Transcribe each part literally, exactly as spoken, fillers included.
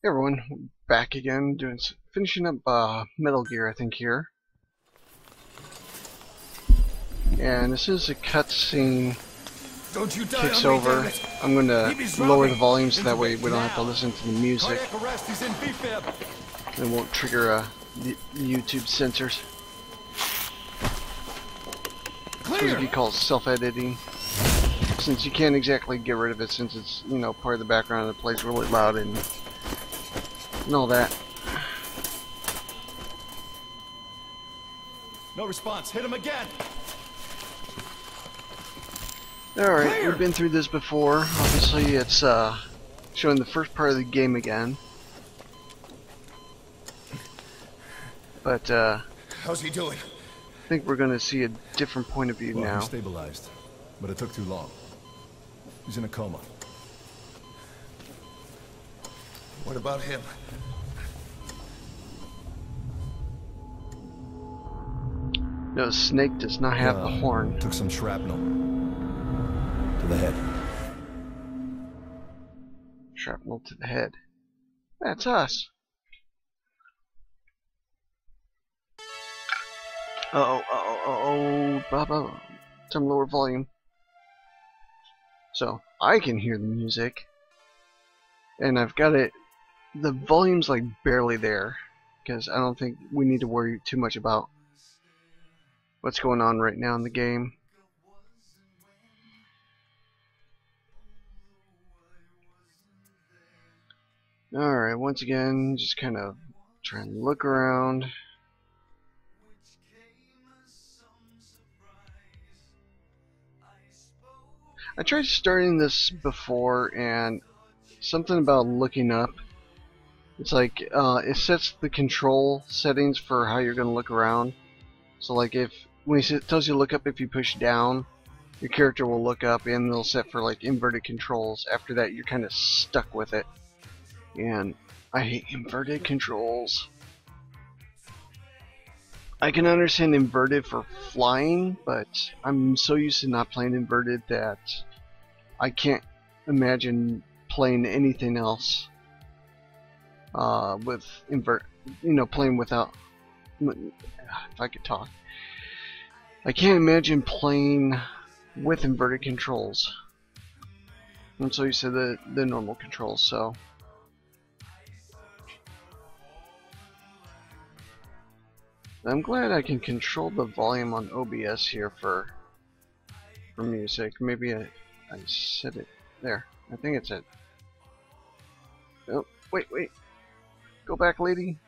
Hey everyone, back again, doing finishing up uh, Metal Gear, I think, here. And this is a cutscene. Don't you die, takes over. It. I'm going to lower the volume so that way we don't have to listen to the music. It won't trigger uh, the YouTube censors. It's supposed to be called self-editing, since you can't exactly get rid of it, since it's, you know, part of the background and it plays really loud and. And all that. No response. Hit him again. Alright, Clear. We've been through this before. Obviously it's uh showing the first part of the game again. But uh how's he doing? I think we're gonna see a different point of view well, now. He's stabilized, but it took too long. He's in a coma. What about him? No, Snake does not have uh, the horn. Took some shrapnel. To the head. Shrapnel to the head. That's us. Uh oh, uh oh, uh oh, blah, blah, blah. Some lower volume. So, I can hear the music. And I've got it. The volume's like barely there, because I don't think we need to worry too much about what's going on right now in the game. Alright, once again, just kind of try and look around. I tried starting this before, and something about looking up. It's like, uh, it sets the control settings for how you're going to look around. So like if, when it tells you to look up, if you push down, your character will look up and they'll set for like inverted controls. After that you're kind of stuck with it. And I hate inverted controls. I can understand inverted for flying, but I'm so used to not playing inverted that I can't imagine playing anything else. Uh, with invert, you know, playing without. If I could talk, I can't imagine playing with inverted controls. And so you said the the normal controls. So I'm glad I can control the volume on O B S here for for music. Maybe I I set it there. I think it's it. Oh wait, wait, go back, lady.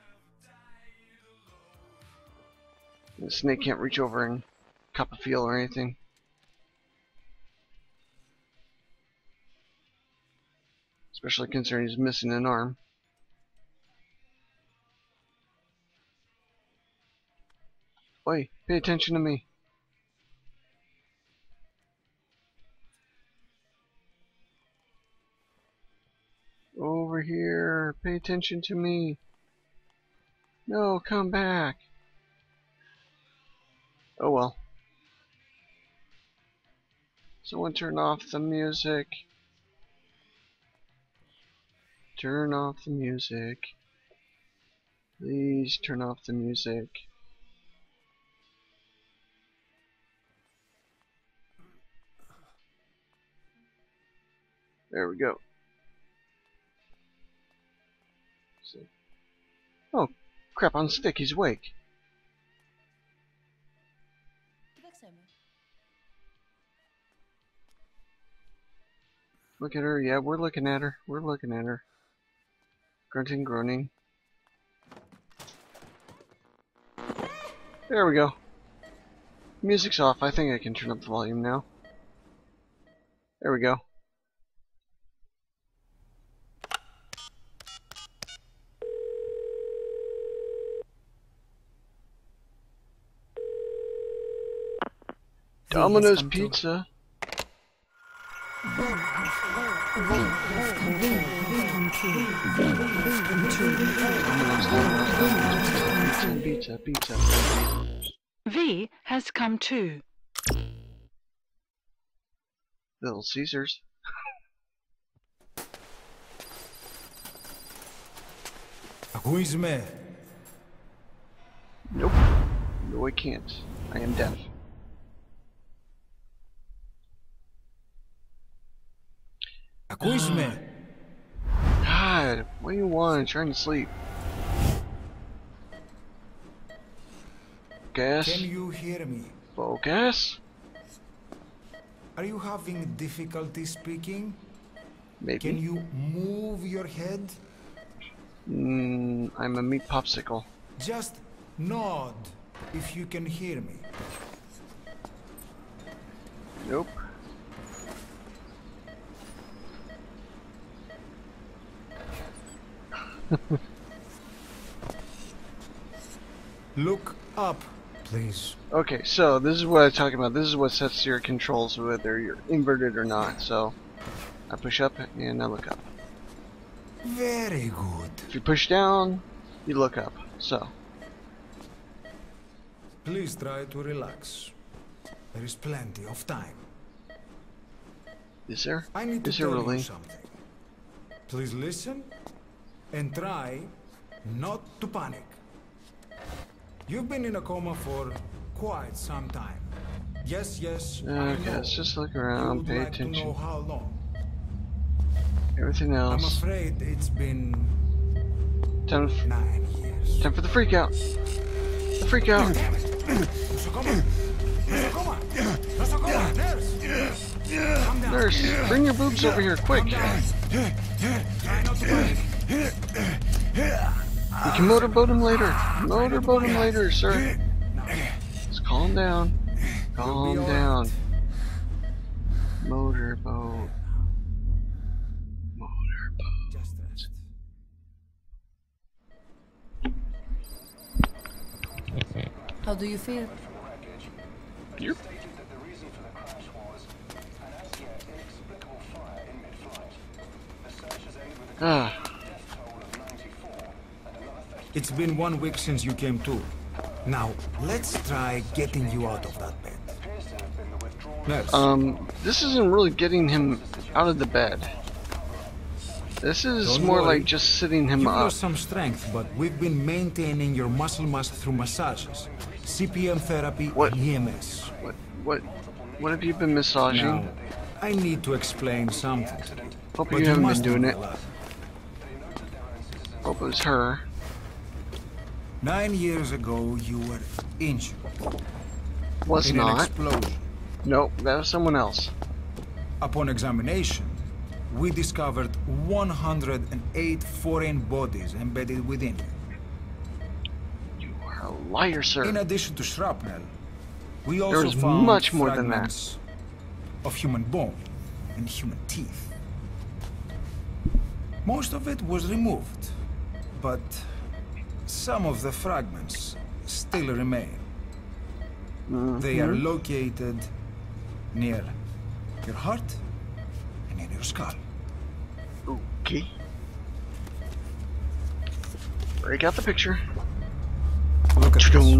The Snake can't reach over and cup a feel or anything. Especially considering he's missing an arm. Oi, pay attention to me. Over here, pay attention to me. No, come back. Oh well. Someone turn off the music. Turn off the music. Please turn off the music. There we go. Oh, crap on stick, he's awake. Look at her, yeah, we're looking at her, we're looking at her. Grunting, groaning. There we go. Music's off, I think I can turn up the volume now. There we go. Domino's Pizza. Pizza, pizza. V has come to Little Caesars. Who is man? Nope. No, I can't. I am deaf. Who is man? God, what do you want? I'm trying to sleep. Focus. Can you hear me? Focus. Are you having difficulty speaking? Maybe. Can you move your head? Mm, I'm a meat popsicle. Just nod if you can hear me. Nope. Look up, please. Okay, so this is what I'm talking about. This is what sets your controls, whether you're inverted or not. So I push up and I look up. Very good. If you push down, you look up. So please try to relax. There is plenty of time. Is there? I need to tell you something. Please listen and try not to panic. You've been in a coma for quite some time. Yes, yes. Okay, let's just look around, pay attention. To know how long. Everything else. I'm afraid it's been time for nine years. Time for the freak out. The freak out. Nurse, bring your boobs over here quick. We can motorboat him later. Motorboat him later, sir. Just calm down. Calm down. Motorboat. Motorboat. How do you feel? Yep. Ah. It's been one week since you came to. Now, let's try getting you out of that bed. Nurse. Um, this isn't really getting him out of the bed. This is Don't more worry. like just sitting him You've up. You've lost some strength, but we've been maintaining your muscle mass through massages, C P M therapy, what? and E M S. What, what, what have you been massaging? Now, I need to explain something. Hope you haven't been doing it. Hope it was her. Nine years ago, you were injured. Was not. In an explosion. Nope, that was someone else. Upon examination, we discovered one hundred eight foreign bodies embedded within you. You are a liar, sir. In addition to shrapnel, we also There's found much more fragments than that. of human bone and human teeth. Most of it was removed, but some of the fragments still remain. Mm-hmm. They are located near your heart and in your skull. Okay. Already got the picture. Look at this.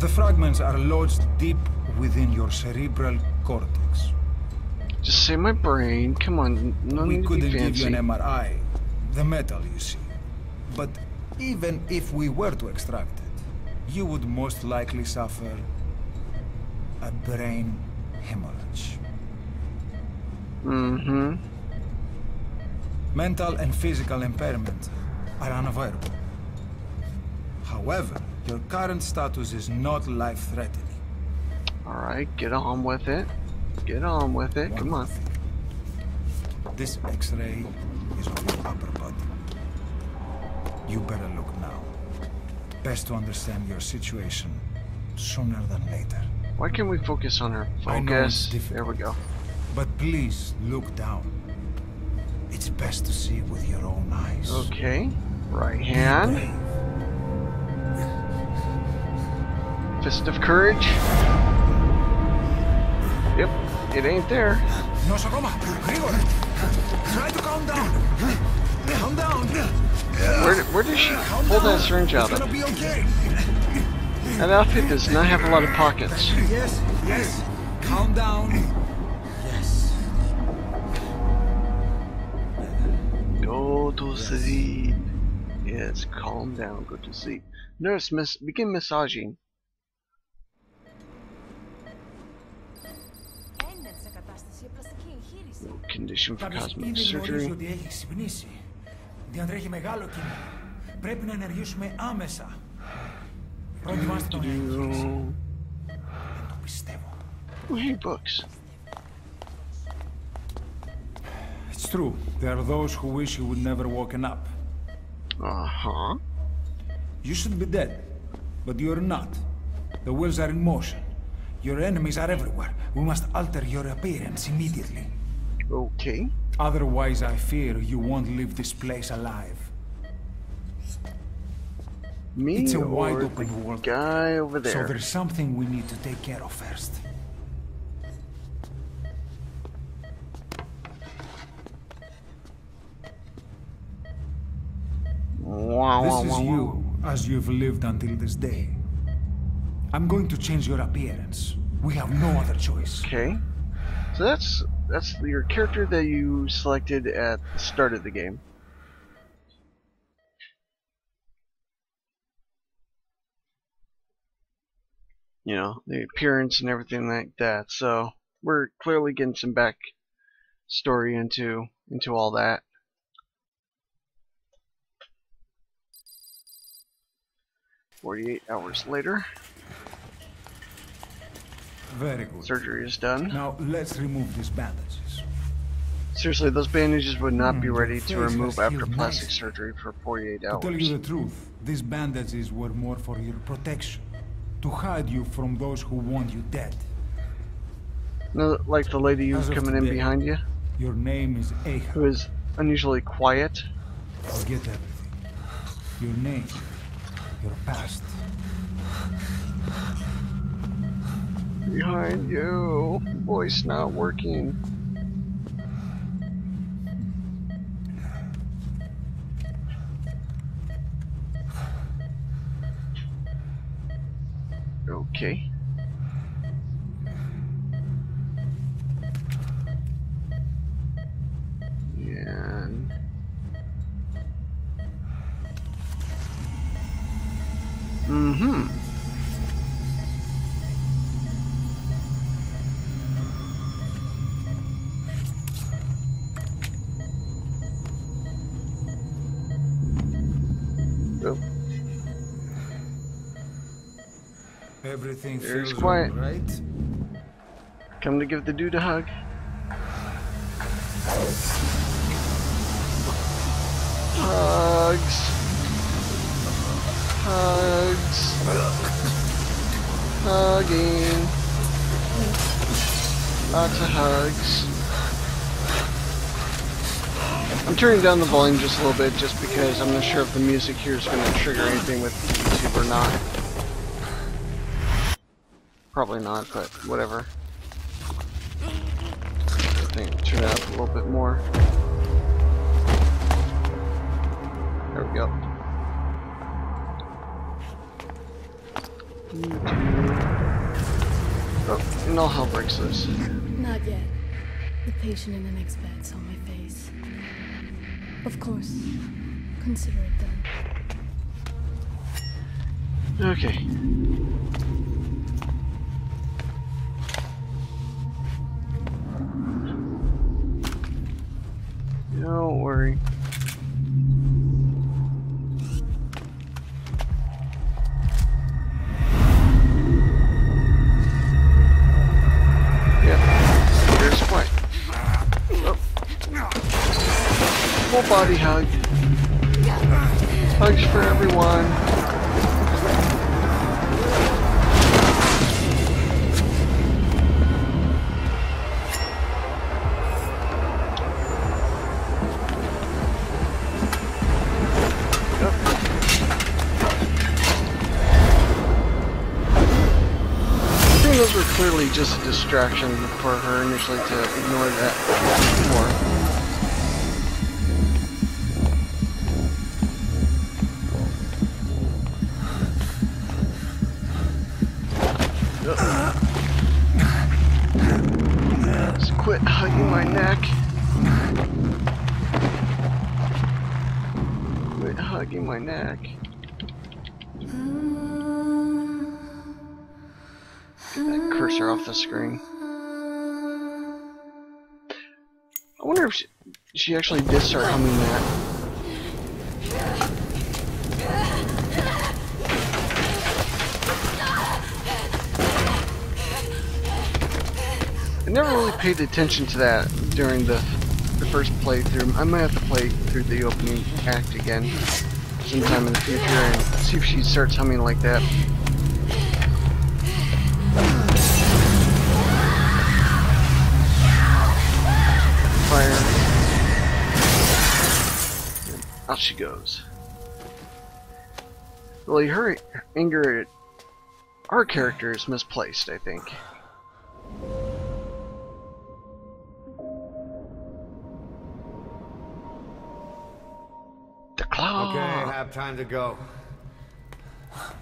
The fragments are lodged deep within your cerebral cortex. Just say my brain. Come on, no need to be fancy. We couldn't give you an M R I. The metal, you see. But even if we were to extract it, you would most likely suffer a brain hemorrhage. Mm-hmm. Mental and physical impairment are unavoidable. However, your current status is not life-threatening. All right, get on with it. Get on with it. One Come on. Thing. This X-ray is on your upper body. You better look now. Best to understand your situation sooner than later. Why can't we focus on her? Focus. There we go. But please look down. It's best to see with your own eyes. Okay. Right hand. Fist of courage. Yep. It ain't there. Nosogoma, Grigor. Try to calm down. Calm down. Where, where does she pull that syringe out of? Okay. That outfit does not have a lot of pockets. Yes, yes. Calm down. Yes. Go to sleep. Yes, calm down, go to sleep. Nurse, miss, begin massaging. No condition for cosmetic surgery. We hate books. It's true. There are those who wish you would never woken up. Uh-huh. You should be dead, but you're not. The wheels are in motion. Your enemies are everywhere. We must alter your appearance immediately. Okay. Otherwise, I fear you won't leave this place alive. Me it's a wide open world guy over there. So there's something we need to take care of first. This is you, as you've lived until this day. I'm going to change your appearance. We have no other choice. Okay. So that's that's your character that you selected at the start of the game. You know, the appearance and everything like that. So we're clearly getting some back story into into all that. Forty-eight hours later. Very good. Surgery is done. Now let's remove these bandages. Seriously, those bandages would not mm, be ready to remove after plastic nice. surgery for forty-eight hours. To tell you the truth, these bandages were more for your protection, to hide you from those who want you dead. No, like the lady who's coming today, in behind you. Your name is Ahab. Who is unusually quiet. Forget everything. Your name. Your past. Behind you. Voice not working. Okay. And Mm-hmm. Oh. Everything feels quiet, right? Come to give the dude a hug. Hugs. Hugs. Hugging. Lots of hugs. I'm turning down the volume just a little bit just because I'm not sure if the music here is going to trigger anything with YouTube or not. Probably not, but whatever. I think turn it up a little bit more. There we go. Oh, and all hell breaks loose. Not yet. The patient in the next bed saw my face. Of course. Consider it done. Okay. Don't worry. Body hug. Hugs for everyone. I think those were clearly just a distraction for her initially to ignore that more. quit hugging my neck. Get that cursor off the screen. I wonder if she, she actually did start humming that. I never really paid attention to that during the the first playthrough. I might have to play through the opening act again sometime in the future and see if she starts humming like that. Fire. And out she goes. Really, her anger at our character is misplaced, I think. Okay, I have time to go. What,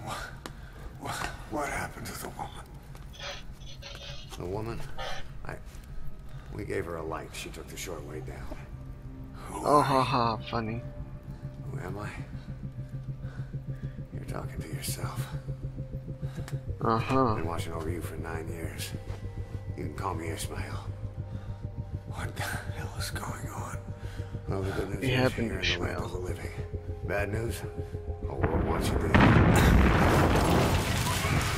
what, what happened to the woman? The woman? I. We gave her a light. She took the short way down. Who oh, ha ha! Funny. Who am I? You're talking to yourself. Uh huh. I've been watching over you for nine years. You can call me Ishmael. What the hell is going on? Well, the good news it is you're in the land of the living. Bad news? The world wants you dead.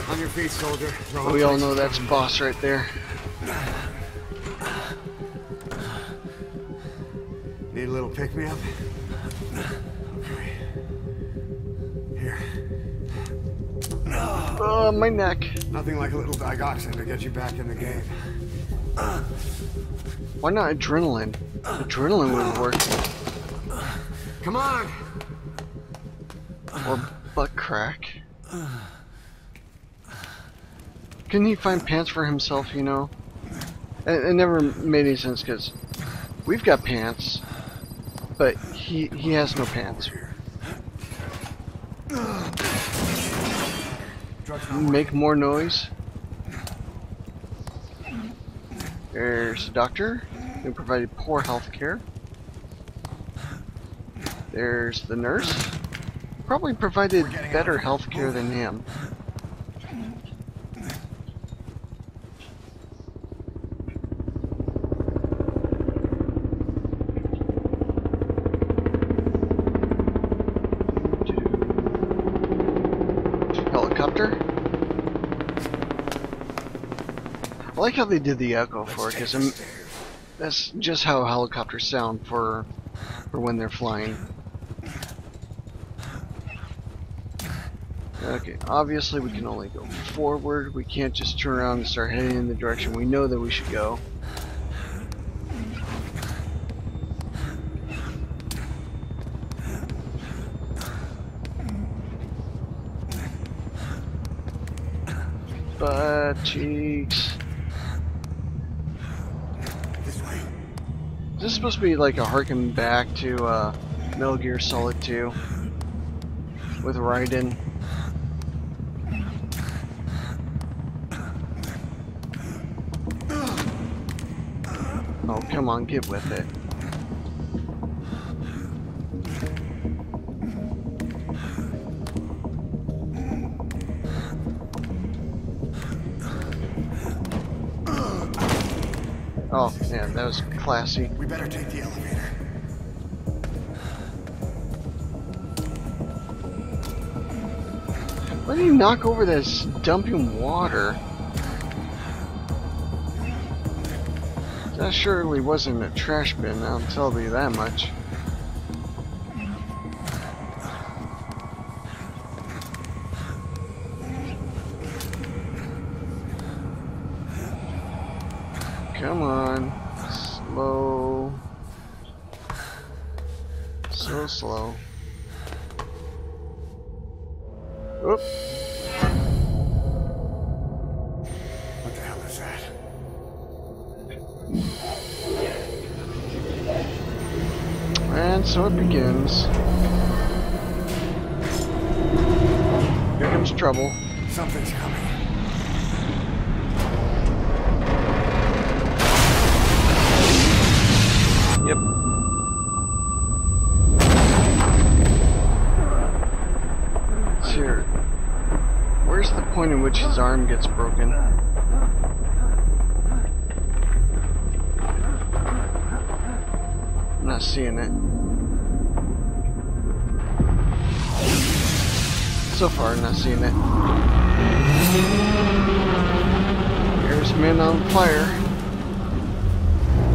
On your feet, soldier. Well, we all know that's boss right there. Need a little pick-me-up? Okay. Here. Oh, uh, my neck. Nothing like a little digoxin to get you back in the game. Why not adrenaline? Adrenaline wouldn't work. Come on! Or butt crack. Couldn't he find pants for himself, you know? It, it never made any sense because we've got pants, but he he has no pants. Make more noise. There's a doctor who provided poor health care. There's the nurse. Probably provided better health care than him. Helicopter. I like how they did the echo for it, because that's just how helicopters sound for, for when they're flying. Okay, obviously we can only go forward. We can't just turn around and start heading in the direction we know that we should go. Butt cheeks. Is this supposed to be like a harken back to uh, Metal Gear Solid two with Raiden? Oh, come on, get with it. Oh, man, that was classy. We better take the elevator. Why did you knock over this dumping water? That surely wasn't a trash bin, I'll tell you that much. Come on. Slow. So slow. Oop. What the hell is that? And so it begins. Here comes trouble. Something's coming. Yep. point in which his arm gets broken. I'm not seeing it. So far, not seeing it. There's Man on Fire.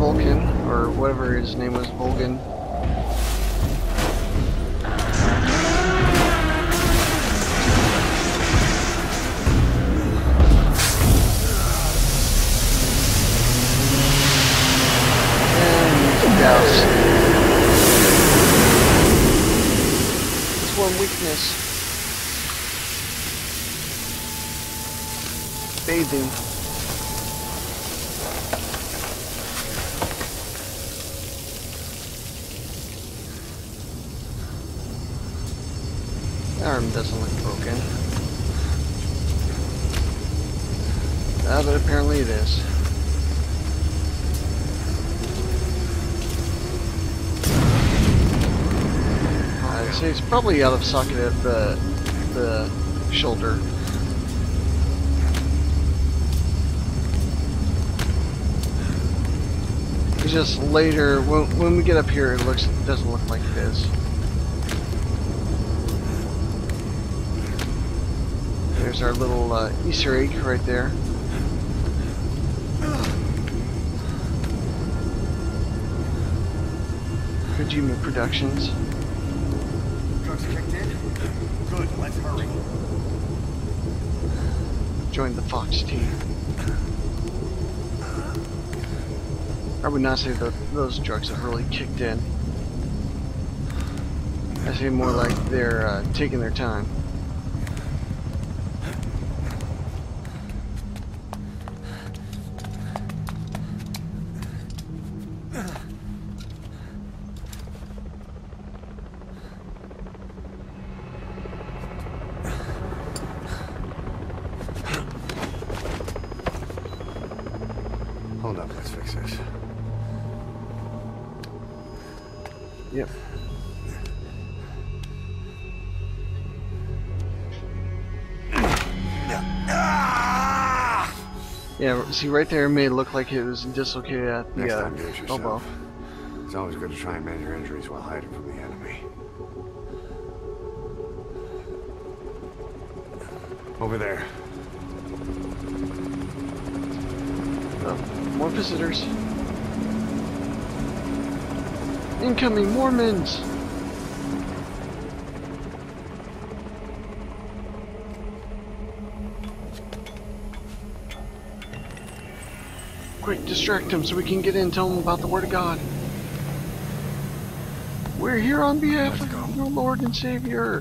Volgin, or whatever his name was, Volgin. It's one weakness. Bathing. That arm doesn't look broken. Ah, but apparently it is. So he's probably out of socket at the, the shoulder. It's just later, when, when we get up here, it looks it doesn't look like it is. There's our little uh, Easter egg right there. Kojima Productions. Good, let's hurry. Join the Fox team. I would not say that those drugs have really kicked in. I say more like they're uh, taking their time. Hold up, let's fix this. Yep. Yeah, see right there it may look like it was dislocated at the uh, elbow. It's always good to try and manage your injuries while hiding from the enemy. Over there. More visitors. Incoming Mormons! Quick, distract them so we can get in and tell them about the Word of God. We're here on behalf of your Lord and Savior.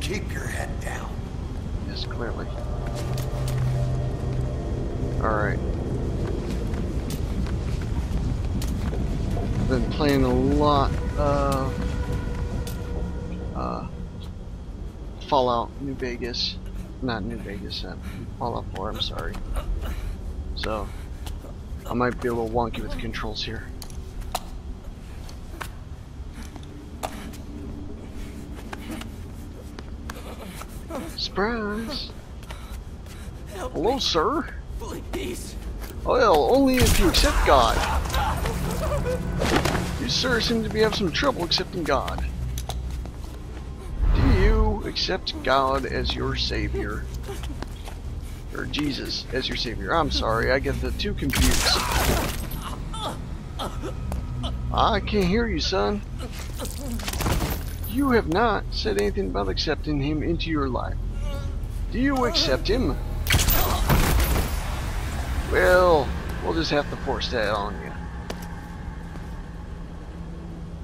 Keep your head down. Yes, clearly. Alright. I've been playing a lot of uh, Fallout New Vegas. Not New Vegas, uh, Fallout four, I'm sorry. So, I might be a little wonky with the controls here. Surprise! Help Hello, me. Sir. Please. Well, only if you accept God. You, sir, seem to be having some trouble accepting God. Do you accept God as your savior, or Jesus as your savior? I'm sorry, I get the two confused. I can't hear you, son. You have not said anything about accepting him into your life. Do you accept him? Well, we'll just have to force that on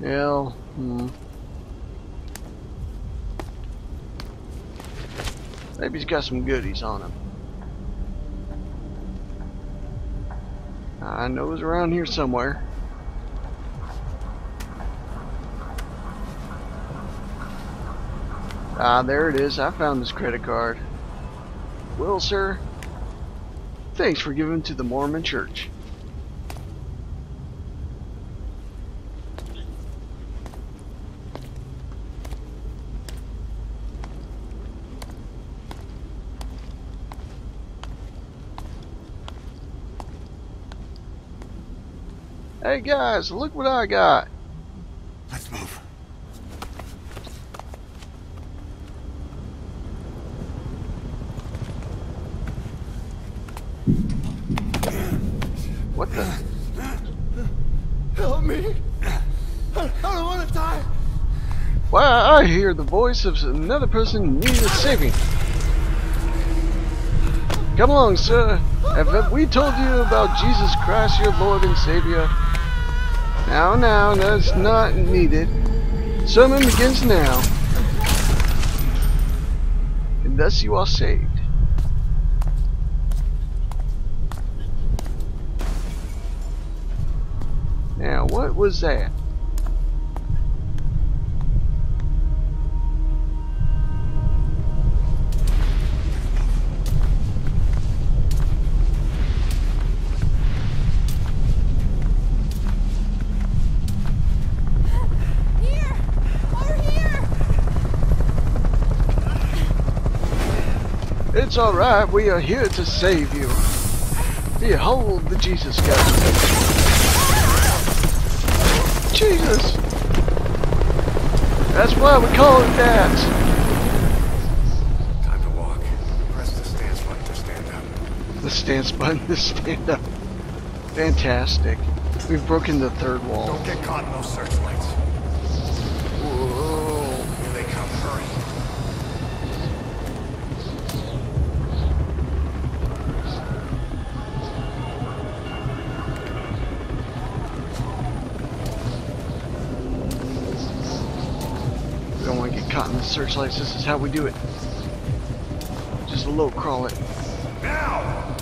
you. Well, hmm. Maybe he's got some goodies on him. I know he's around here somewhere. Ah, there it is. I found this credit card. Well, sir, thanks for giving to the Mormon Church. Hey guys, look what I got. Let's move. What the? Help me. I don't want to die. Wow, I hear the voice of another person needing saving. Come along, sir. Have we told you about Jesus Christ, your Lord and Savior? Now, now, that's not needed. Sermon begins now. And thus you are saved. Now, what was that? It's alright, we are here to save you. Behold the Jesus God. Jesus! That's why we call him that. Time to walk. Press the stance button to stand up. The stance button to stand up. Fantastic. We've broken the third wall. Don't get caught in those searchlights. Whoa. Here they come, hurry. Caught in the searchlights. This is how we do it. Just a little crawl it. Now.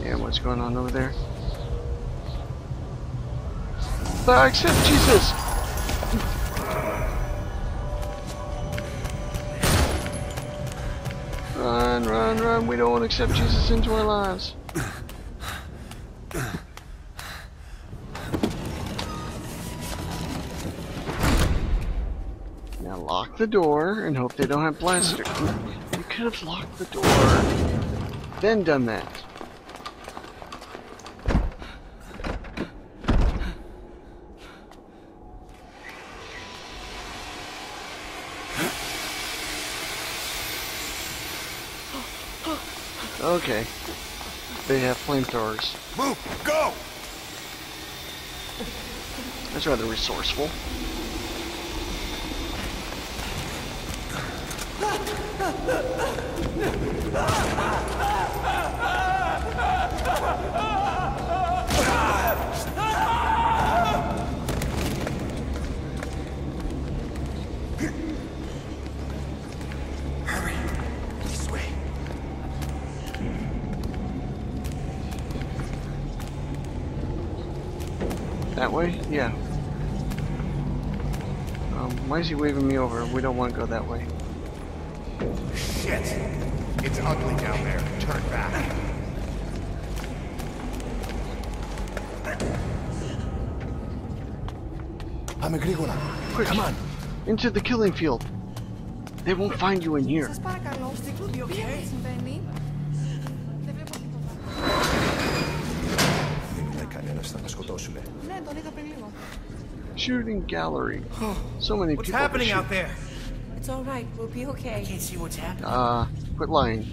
Yeah, what's going on over there? But I accept Jesus. Run, run, run. We don't want to accept Jesus into our lives. Lock the door and hope they don't have plastic. You could have locked the door, then done that. Okay. They have flamethrowers. Move, go. That's rather resourceful. Hurry, this way. That way? Yeah. Um, why is he waving me over? We don't want to go that way. Shit! It's ugly down there. Turn back. I'm a Grigona. Quick, come on. Into the killing field. They won't find you in here. Shooting gallery. So many people. What's happening out there? It's all right. We'll be okay. I can't see what's happening. Uh, quit lying.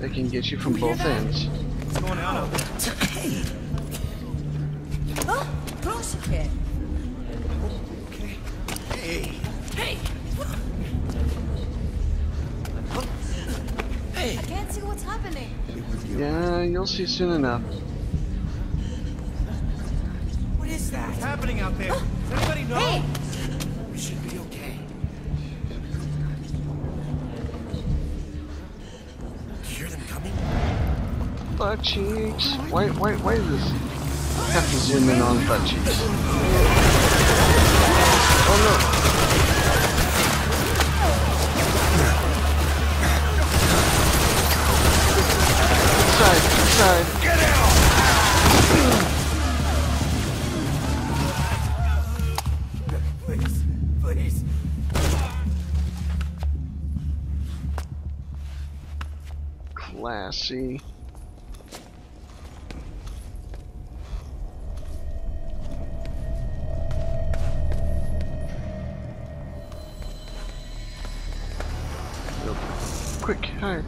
They can get you from you both ends. What's going on out there? Hey. Oh, close again. Okay. Hey. Hey. Hey. I can't see what's happening. Yeah, you'll see soon enough. What is that? What's happening out there? Oh. Does anybody know? Hey. Butt cheeks. Why, why, why does this have to zoom in on butt cheeks? Oh no. Sorry. Get out! Please, please. Classy. Nope. Quick, higher.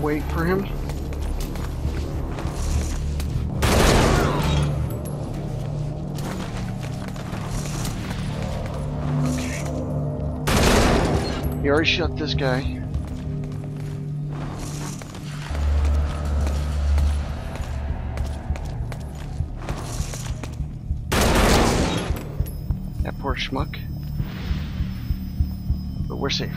Wait for him. Okay. He already shot this guy. That poor schmuck. But we're safe.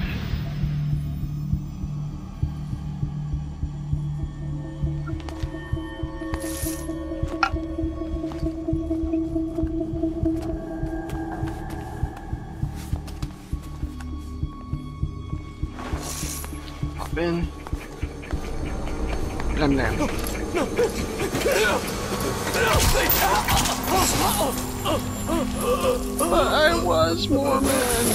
In. But I'm there. No, no, no, no, I was Mormon.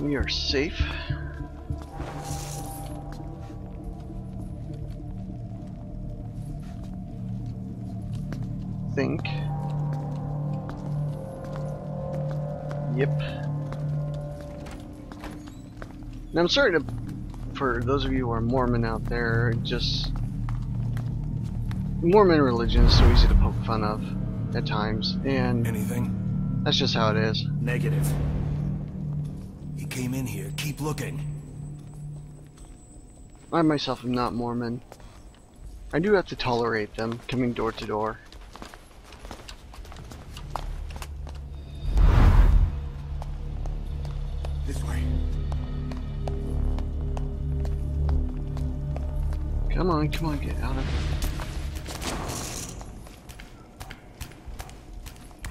We are safe. Think. Yep. Now I'm sorry to, for those of you who are Mormon out there, just Mormon religion is so easy to poke fun of at times, and anything. That's just how it is. Negative. Came in here. Keep looking. I myself am not Mormon. I do have to tolerate them coming door to door. This way. Come on, come on, get out of here.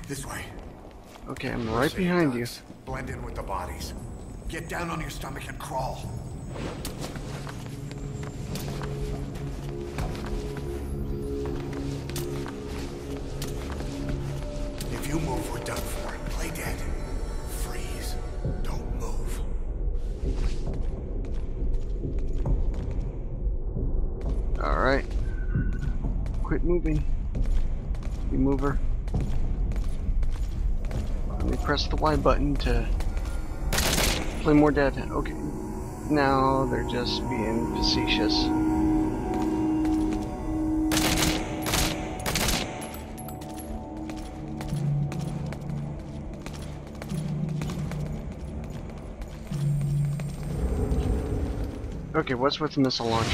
This way. Okay, I'm right behind you. Blend in with the bodies. Get down on your stomach and crawl. If you move, we're done for. Play dead. Freeze. Don't move. Alright. Quit moving. You mover. Let me press the Y button to play more dead. Okay. Now they're just being facetious. Okay, what's with the missile launcher?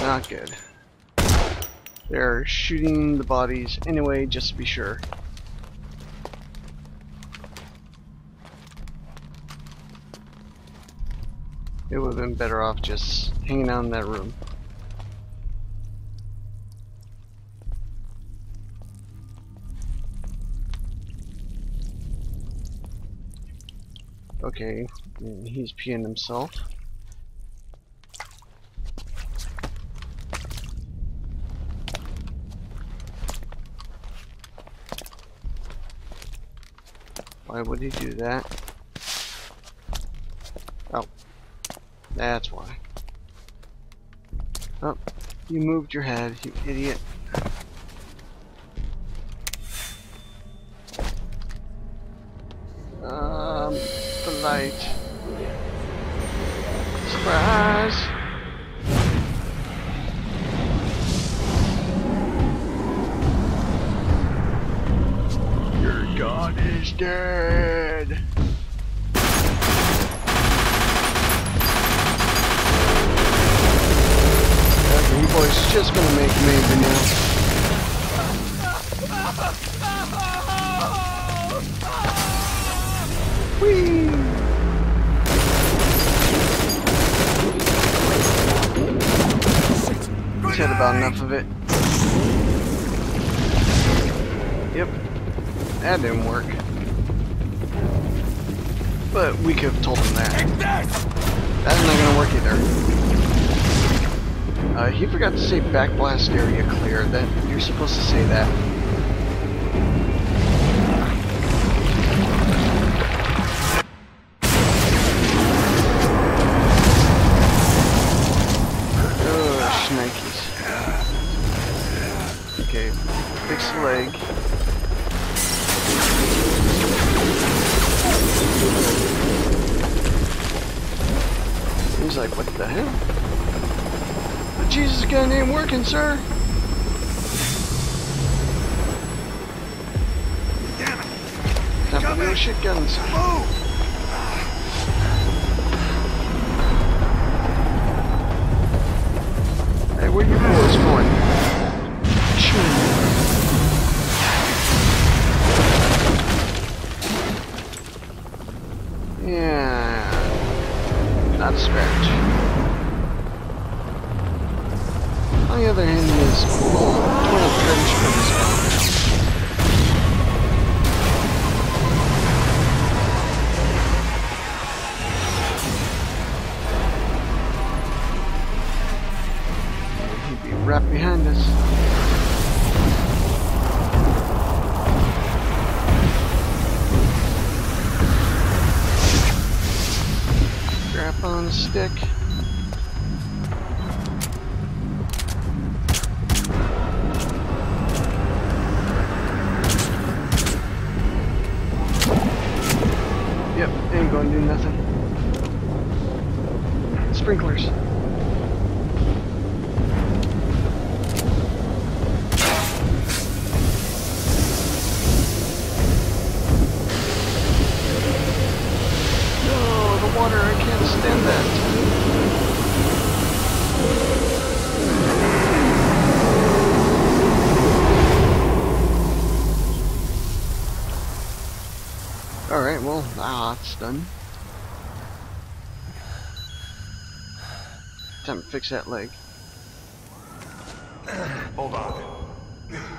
Not good. They're shooting the bodies anyway, just to be sure. It would have been better off just hanging out in that room. Okay, he's peeing himself. Why would he do that? Oh, that's why. Oh, you moved your head, you idiot. Um, the light. Surprise! Your god is dead! Boy's just gonna make me now. Whee! He's had about enough of it. Yep, that didn't work. But we could have told him that. That's not gonna work either. Uh, he forgot to say backblast area clear. That you're supposed to say that. Oh, shnikes. Okay, fix the leg. He's like, what the hell? Jesus gun ain't working, sir. Damn it! Time for no shit guns. Move! Hey, where you boys going? Shoot. Yeah, not a scratch. On the other hand, he is full of total cringe for his comments. He'd be right behind us. Grab on a stick. Do nothing. Sprinklers. No, the water, I can't stand that. Alright, well, ah, it's done. Time to fix that leg. Hold on.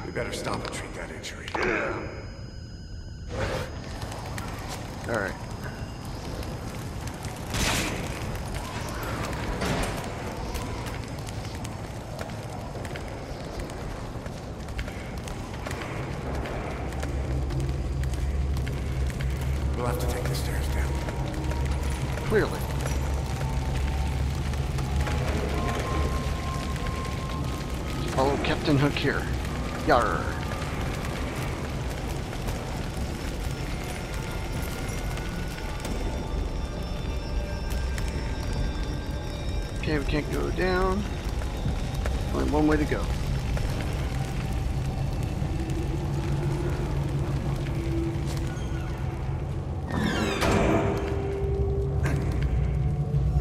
We better stop and treat that injury. Alright. We'll have to take the stairs down. Clearly. Follow Captain Hook here. Yarr. Okay, we can't go down. Only one way to go.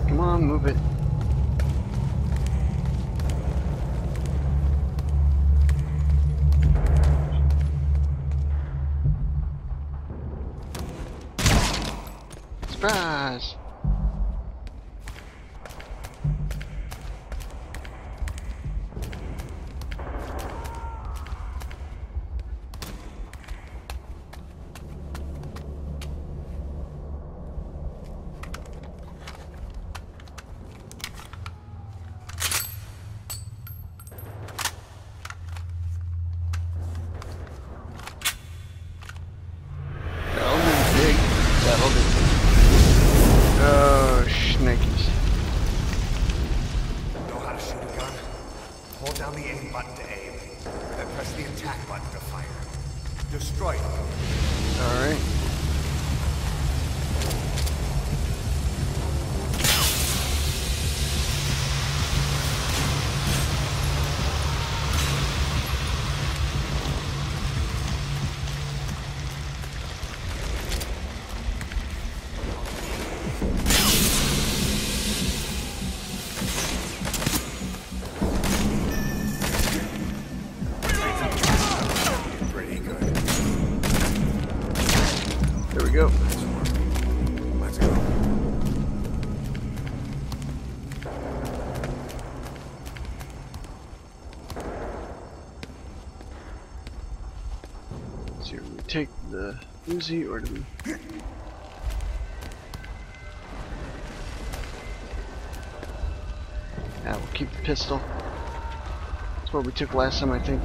Come on, move it. Surprise! press the attack button to fire. Destroy it. All right. Uzi, or do we? Ah, we'll keep the pistol. That's what we took last time, I think.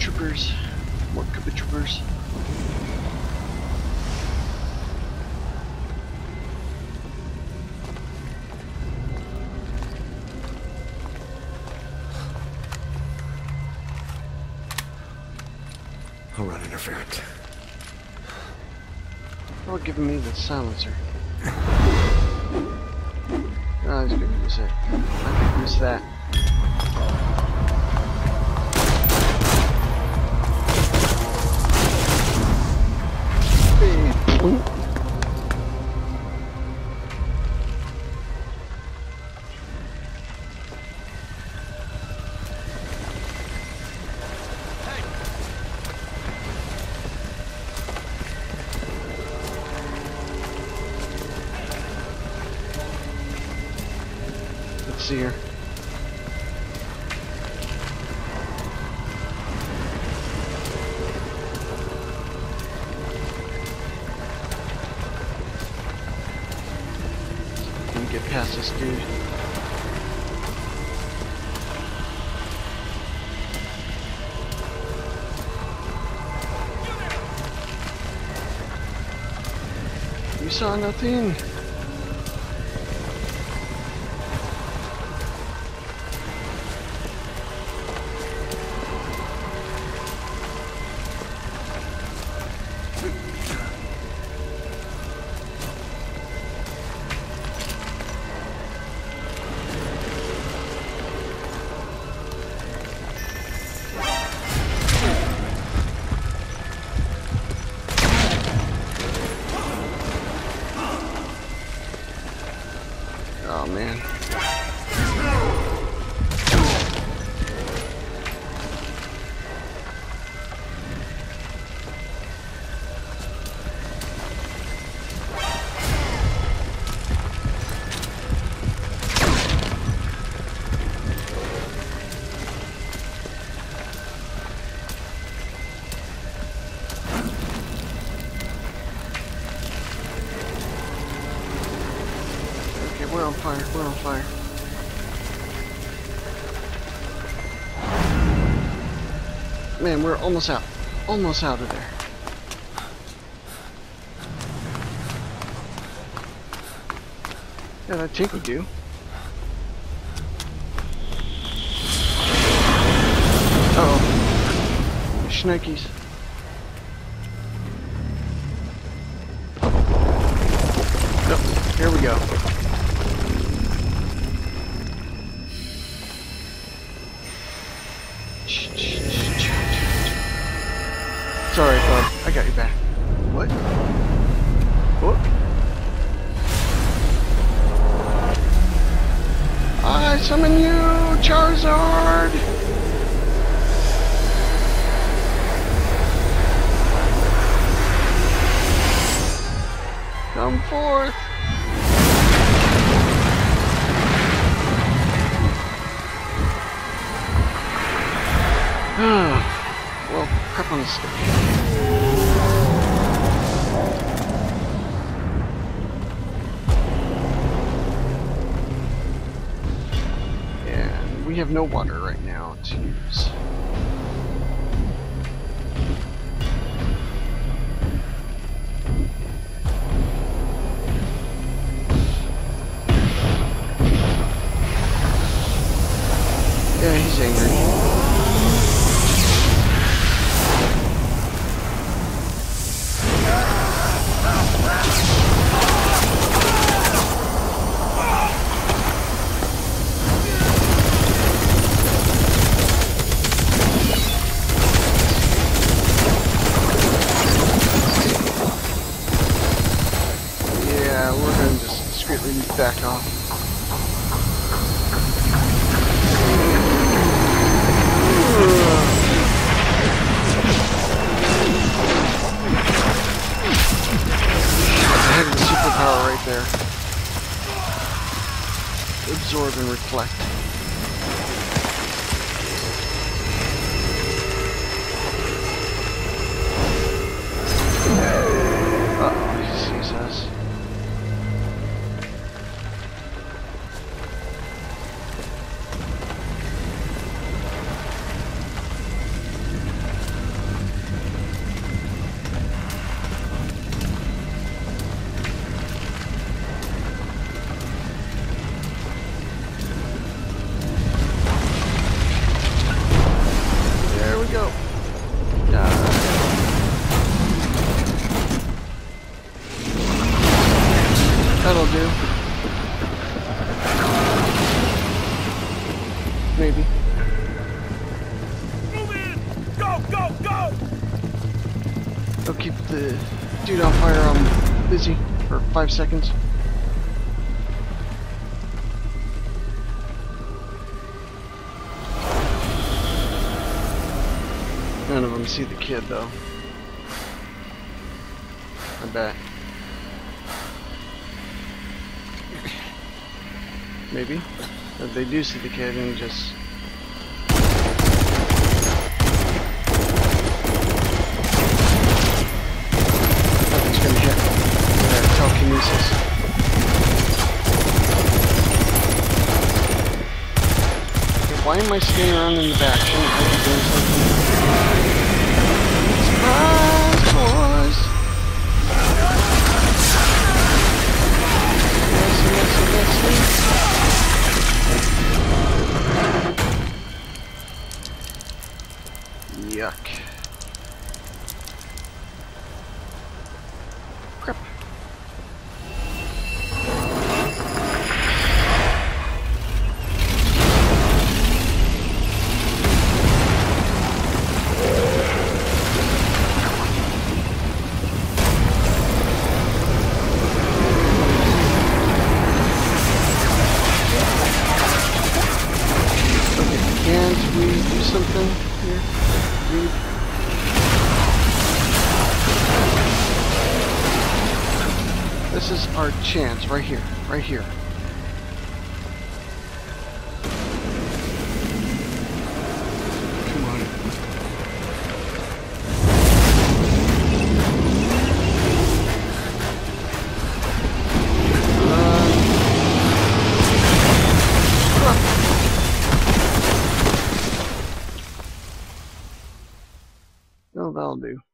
Troopers, more Koopa troopers. I'll run interference. Oh, giving me the silencer. Oh, I was gonna use it. I could use that. Here. Let me get past this dude. You saw nothing. We're on fire. Man, we're almost out. Almost out of there. Yeah, I think we do. Uh-oh. Schnikes. Oh, here we go. Sorry, bud. I got your back. What? Whoop. I summon you, Charizard! Come forth! Well, crap on the stick. we have no water right now to use. Yeah, he's angry. Back off. That's a heavy superpower right there. Absorb and reflect. Five seconds. None of them see the kid, though. I bet. Maybe. But they do see the kid and just... Why am I staying around in the back? Shouldn't I be doing something? Surprise, boys! Yes, yes, yes, yes. Yuck. Chance right here, right here. Come on. Uh, oh, that'll do.